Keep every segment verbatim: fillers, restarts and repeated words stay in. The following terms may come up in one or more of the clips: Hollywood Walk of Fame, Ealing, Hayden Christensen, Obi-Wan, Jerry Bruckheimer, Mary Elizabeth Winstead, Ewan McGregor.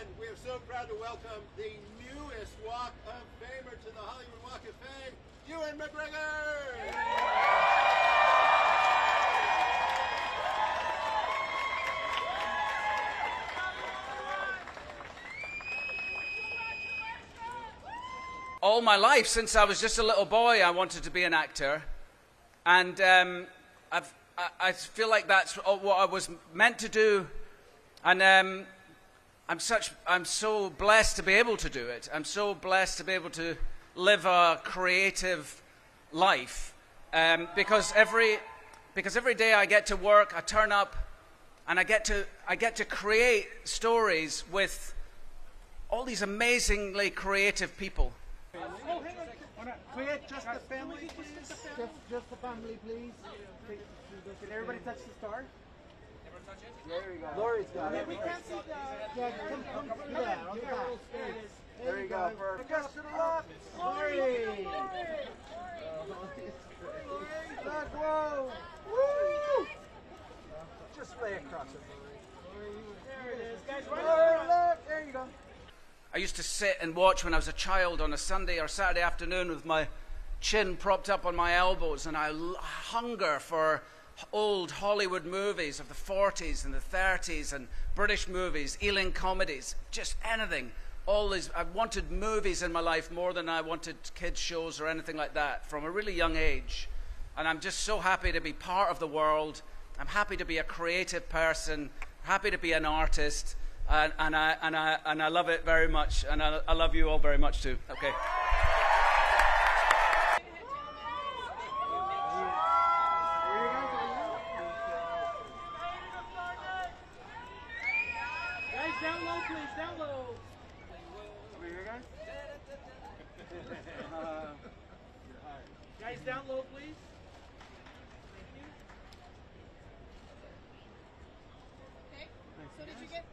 again, we are so proud to welcome the newest Walk of Famer to the Hollywood Walk of Fame, Ewan McGregor! All my life, since I was just a little boy, I wanted to be an actor, and um, I've, I, I feel like that's what I was meant to do, and um, I'm such I'm so blessed to be able to do it. I'm so blessed to be able to live a creative life, um, because every because every day I get to work, I turn up, and I get to I get to create stories with all these amazingly creative people. Oh, hang on. Clear, just the family, please. Just, just the family, please. Did everybody touch the star? Everyone touch it? There you go. Lori's got it. We can't see the... Yeah, come, come, come. Yeah, okay. There you go. Because to the left, Lori. Lori. Back row. Woo! Just lay across it. There it is. Guys, right up. There you go. I used to sit and watch when I was a child on a Sunday or Saturday afternoon with my chin propped up on my elbows, and I hunger for old Hollywood movies of the forties and the thirties and British movies, Ealing comedies, just anything. All these, I wanted movies in my life more than I wanted kids' shows or anything like that from a really young age. And I'm just so happy to be part of the world. I'm happy to be a creative person, happy to be an artist. And, and, I, and, I, and I love it very much, and I, I love you all very much too. Okay. Guys, down low, please, down low. Over here, guys. uh, guys, down low, please. Thank you. Okay, so did you get...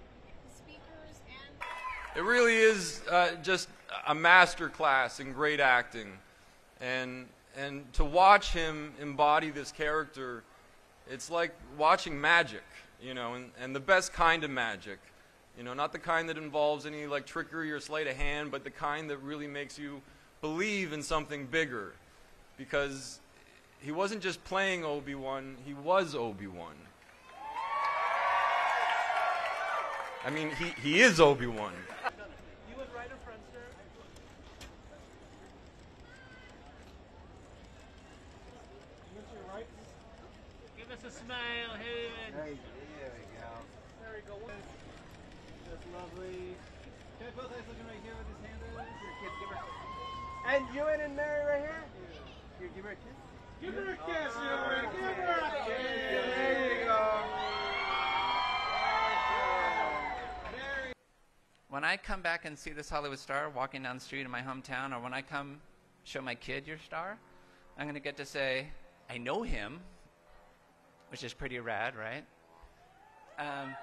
It really is uh, just a master class in great acting, and and to watch him embody this character, it's like watching magic, you know, and, and the best kind of magic, you know, not the kind that involves any like trickery or sleight of hand, but the kind that really makes you believe in something bigger, because he wasn't just playing Obi-Wan, he was Obi-Wan. I mean, he, he is Obi-Wan. You went right in front, sir. You went to your right. Give us a smile, Hayden. There you go. There we go. That's lovely. Can I both eyes looking right here with his hand on his? Give, give her a kiss. And Ewan and Mary right here? Yeah. Here, give her a kiss. Give her a kiss, Ewan. Give her a kiss. There you go. When I come back and see this Hollywood star walking down the street in my hometown, or when I come show my kid your star, I'm going to get to say, I know him, which is pretty rad, right? Um,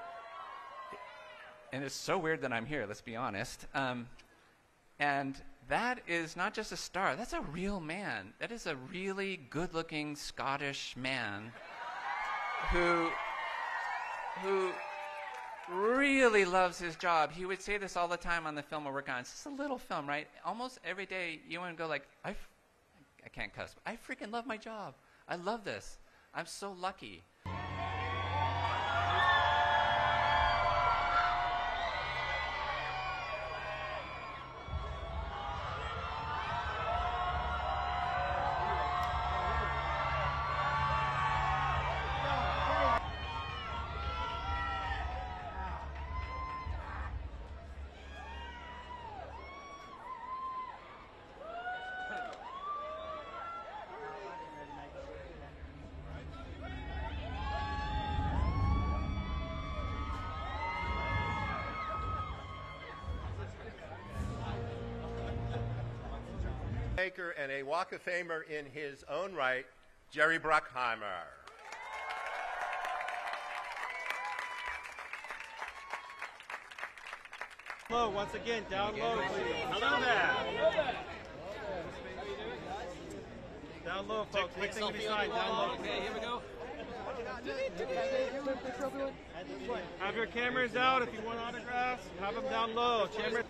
and it's so weird that I'm here, let's be honest. Um, and that is not just a star, that's a real man. That is a really good-looking Scottish man who... who really loves his job. He would say this all the time on the film we're working on. It's just a little film, right? Almost every day, you want to go like, I, f I can't cuss, but I freaking love my job. I love this. I'm so lucky. And a Walk of Famer in his own right, Jerry Bruckheimer. Hello, once again, down low, please. Hello there. Down low, folks. Next thing to be signed, down low. Okay, here we go. Have your cameras out if you want autographs. Have them down low. Camera.